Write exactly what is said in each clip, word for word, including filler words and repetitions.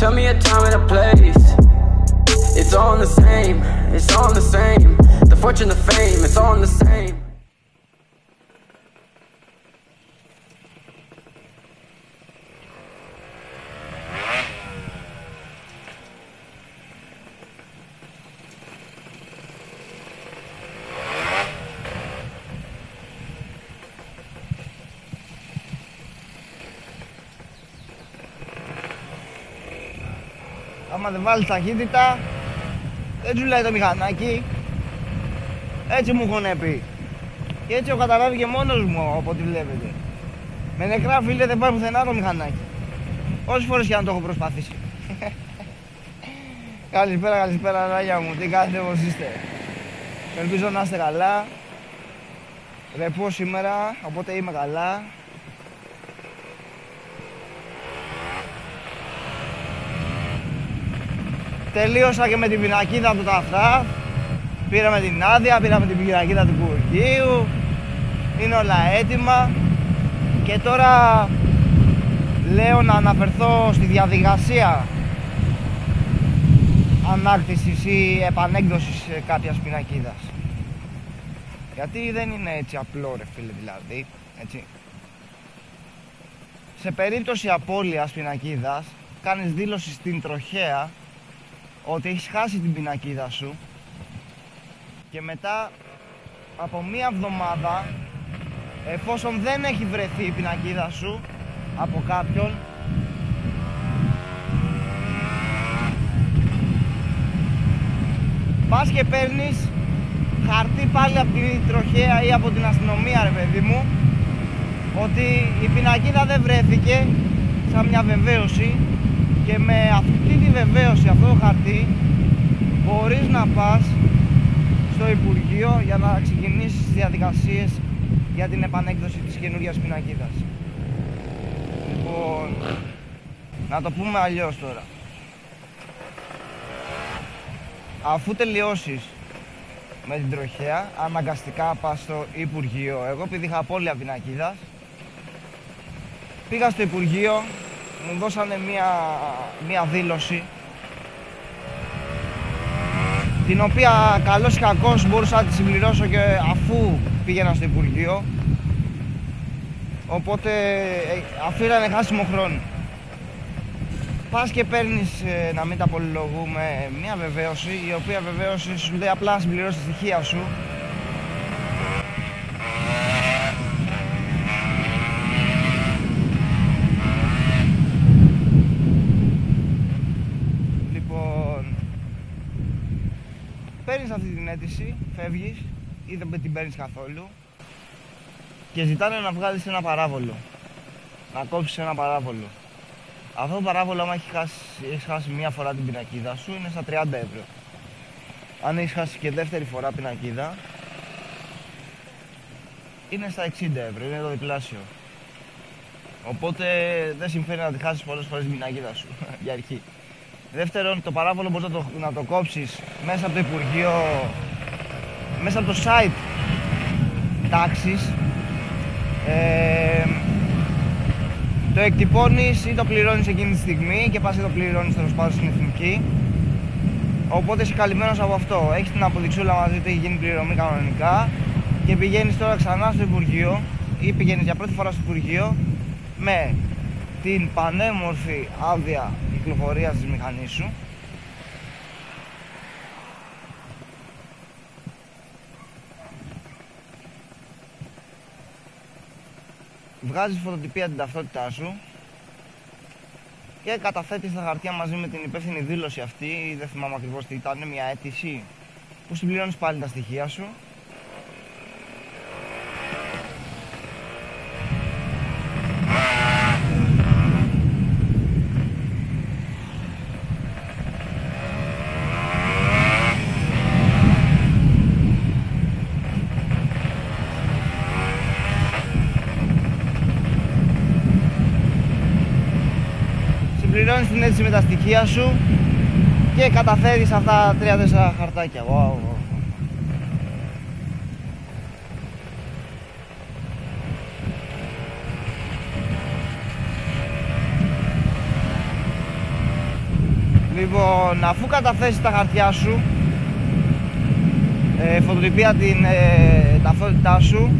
Tell me a time and a place. It's all the same, it's all the same. The fortune, the fame, it's all the same. Άμα δεν βάλεις ταχύτητα, δεν σου λέει το μηχανάκι. Έτσι μου έχουν πει. Και έτσι έχω καταλάβει και μόνος μου από ό,τι βλέπετε. Με νεκρά, φίλε, δεν πάει πουθενά το μηχανάκι. Όσες φορές και αν το έχω προσπαθήσει. Καλησπέρα, καλησπέρα, ράγια μου. Τι κάνετε, πώς είστε? Ελπίζω να είστε καλά. Ρεπώ σήμερα, οπότε είμαι καλά. Τελείωσα και με την πινακίδα του Ταφτάφ. Πήραμε την άδεια, πήραμε την πινακίδα του Υπουργείου. Είναι όλα έτοιμα. Και τώρα λέω να αναφερθώ στη διαδικασία ανάκτησης ή επανέκδοσης κάποιας πινακίδας. Γιατί δεν είναι έτσι απλό, ρε φίλε, δηλαδή. Έτσι. Σε περίπτωση απώλειας πινακίδας, κάνεις δήλωση στην τροχέα ότι έχεις χάσει την πινακίδα σου και μετά από μία εβδομάδα, εφόσον δεν έχει βρεθεί η πινακίδα σου από κάποιον, πας και παίρνεις χαρτί πάλι από την τροχέα ή από την αστυνομία, ρε παιδί μου, ότι η πινακίδα δεν βρέθηκε, σαν μια βεβαίωση. Και με αυτή τη βεβαίωση, αυτό το χαρτί, μπορείς να πας στο Υπουργείο για να ξεκινήσεις τις διαδικασίες για την επανέκδοση της καινούριας πινακίδας. Λοιπόν, να το πούμε αλλιώς τώρα. Αφού τελειώσεις με την τροχέα, αναγκαστικά πας στο Υπουργείο. Εγώ, επειδή είχα απώλεια πινακίδας, πήγα στο Υπουργείο. Μου δώσανε μία, μία δήλωση, την οποία καλώς ή κακώς μπορούσα να τη συμπληρώσω και αφού πήγαινα στο Υπουργείο, οπότε αφού ήταν χάσιμο χρόνο. Πας και παίρνεις, να μην τα πολυλογούμε, μία βεβαίωση, η οποία βεβαίωση σου λέει απλά να συμπληρώσεις τη στοιχεία σου. Παίρνεις αυτή την αίτηση, φεύγεις ή δεν την παίρνεις καθόλου και ζητάνε να βγάλεις ένα παράβολο, να κόψεις ένα παράβολο. Αυτό το παράβολο, άμα έχεις χάσει, έχεις χάσει μία φορά την πινακίδα σου, είναι στα τριάντα ευρώ. Αν έχεις χάσει και δεύτερη φορά πινακίδα, είναι στα εξήντα ευρώ, είναι το διπλάσιο. Οπότε δεν συμφέρει να τη χάσεις πολλές φορές την πινακίδα σου, για αρχή. Δεύτερον, το παράβολο μπορείς να το, να το κόψεις μέσα από το Υπουργείο, μέσα από το site τάξης. Ε, το εκτυπώνεις ή το πληρώνεις εκείνη τη στιγμή και πας ή το πληρώνεις, τέλος πάντων, στην Εθνική. Οπότε είσαι καλυμμένος από αυτό. Έχεις την αποδειξούλα μαζί ότι έχει γίνει πληρωμή κανονικά και πηγαίνεις τώρα ξανά στο Υπουργείο ή πηγαίνεις για πρώτη φορά στο Υπουργείο με την πανέμορφη άδεια κυκλοφορίας της μηχανής σου. Βγάζεις φωτοτυπία την ταυτότητά σου και καταθέτεις τα χαρτιά μαζί με την υπεύθυνη δήλωση αυτή, δεν θυμάμαι ακριβώς τι ήταν, μια αίτηση που συμπληρώνεις πάλι τα στοιχεία σου. Πληρώνεις την αίτηση με τα στοιχεία σου και καταφέρεις αυτά τρία τέσσερα χαρτάκια. Wow, wow. Λοιπόν, αφού καταθέσεις τα χαρτιά σου, ε, φωτοτυπία την ε, ταυτότητά σου,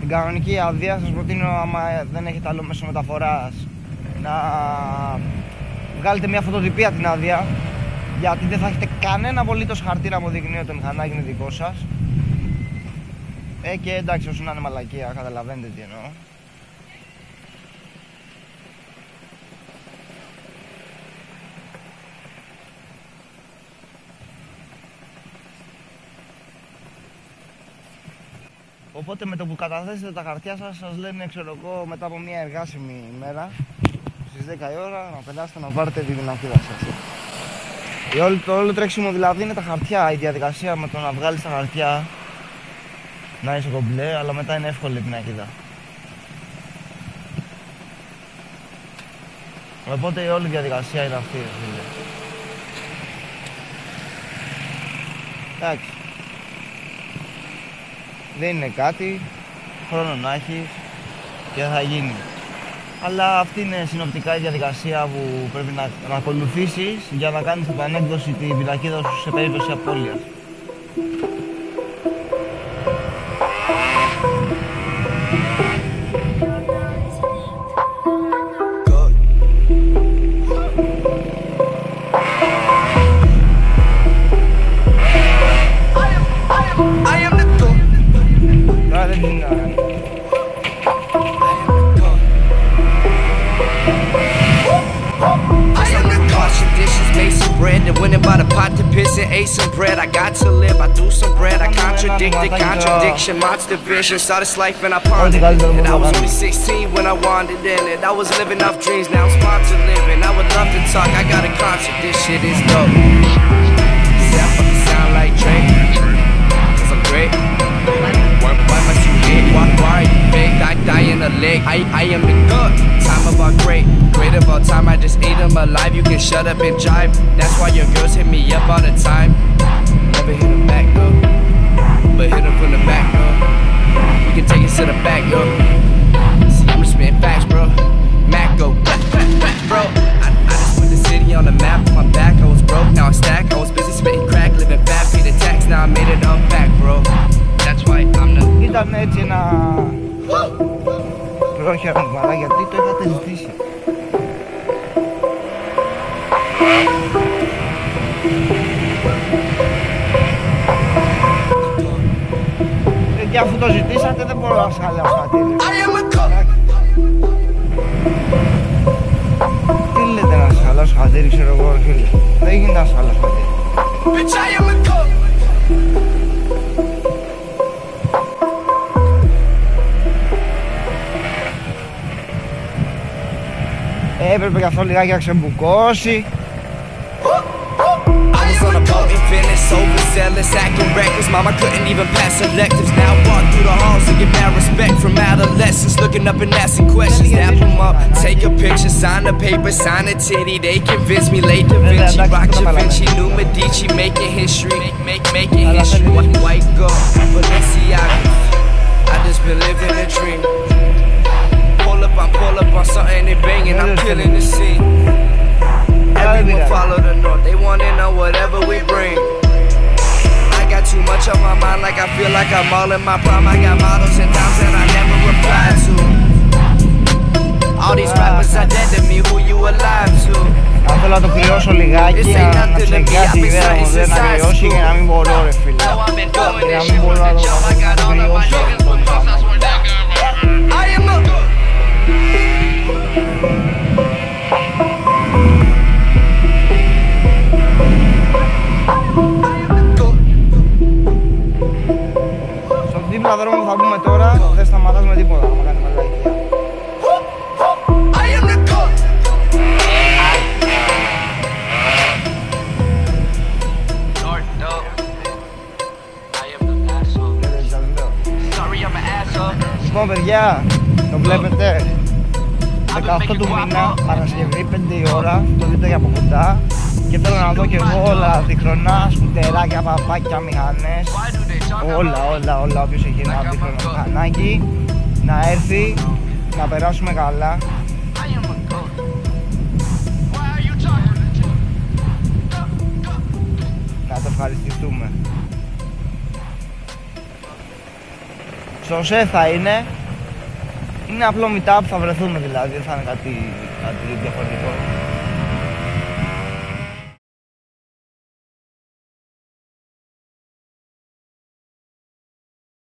την κανονική αδεία, σας προτείνω, άμα δεν έχετε άλλο μέσο μεταφοράς, να βγάλετε μια φωτοτυπία την αδεία, γιατί δεν θα έχετε κανένα απολύτως χαρτί να αποδεικνύει ότι το μηχανάκι είναι δικό σας. Ε, και εντάξει, όσο να είναι μαλακία, καταλαβαίνετε τι εννοώ. Οπότε με το που καταθέσετε τα χαρτιά σας, σας λένε, ξέρω εγώ, μετά από μια εργάσιμη ημέρα, στις δέκα η ώρα, να περάσετε να πάρετε τη δυνατήρα σας. Η όλη, το όλο τρέξιμο δηλαδή είναι τα χαρτιά, η διαδικασία με το να βγάλεις τα χαρτιά, να είσαι κομπλέ, αλλά μετά είναι εύκολη η πινακίδα. Οπότε η όλη διαδικασία είναι αυτή. Εντάξει. Δεν είναι κάτι, χρόνο να έχει και θα γίνει. Αλλά αυτή είναι συνοπτικά η διαδικασία που πρέπει να, να ακολουθήσεις για να κάνεις την ανέκδοση την πινακίδα σου σε περίπτωση απώλειας. Contradiction, monster vision, saw this life and I pondered it. And I was only sixteen when I wandered in it. I was living off dreams, now I'm sponsored living. I would love to talk, I got a concert, this shit is dope. Yeah, I fucking sound like Drake, cause I'm great. Why, why am I too big? Why, why are you fake? I die in a lake, I, I am the good. Time of our great, great of all time, I just ate them alive. You can shut up and jive, that's why your girls hit me up all the time. Never hit them back though, but hit him from the back, bro. We can take it to the back, yo. See, I'm just spitting facts, bro. Mac go, back, back, back, bro. I, I just put the city on the map. On my back, I was broke, now I stack. I was busy spitting crack, living fat, paid the tax. Now I made it up back, bro. That's why I'm the. Ήταν έτσι ένα πρόχειρο μαγαλά, γιατί το είχατε ζητήσει. Και αφού το ζητήσατε, δεν μπορώ να σας κάνω χατήρι. Τι λέτε να σας χαλάσω χατήρι, ξέρω εγώ, φίλε. Δεν γίνεται να σας χαλάσω χατήρι. Έπρεπε γι' αυτό λιγάκι να ξεμπουκώσει. So zealous, acting reckless, mama couldn't even pass electives. Now walk through the halls and get mad respect from adolescents. Looking up and asking questions, snap them up, take a picture, sign a paper, sign a titty. They convinced me late Da Vinci, rock Da Vinci, new Medici, making history, make making history. White girl, Balenciaga, I just been living a dream. Pull up, I'm pull up on something they banging, I'm killing the scene. Everyone follow the north, they want in on whatever we bring. Too much on my mind, like I feel like I'm all in my prime. I got models and dimes that I never replied to. All these rappers are dead to me, who you alive to? Αν θέλω να το κρυώσω λιγάκι, να ξεκινάσει η ιδέα μου, δεν να κρυώσει και να μην μπορώ ρε φίλε. Και να μην μπορώ να το κρυώσω. Στον δρόμο θα πούμε τώρα, δεν σταματάς με τίποτα, άμα κάνει μαλακία. Λοιπόν παιδιά, το βλέπετε, δεκαοκτώ του μήνα, Παρασκευή, πέντε η ώρα, το δείτε για από κοντά. Και θέλω να δω και εγώ όλα, διχρονά, σκουτεράκια, παπάκια, μηχανές, όλα, όλα, όλα, όποιος έχει ένα διχρονό μηχανάκι, να έρθει, να περάσουμε καλά. ευχαριστηθούμε. Στο ΣΕ θα είναι, είναι απλό meetup, θα βρεθούμε δηλαδή, δεν θα είναι κάτι, κάτι διαφορετικό.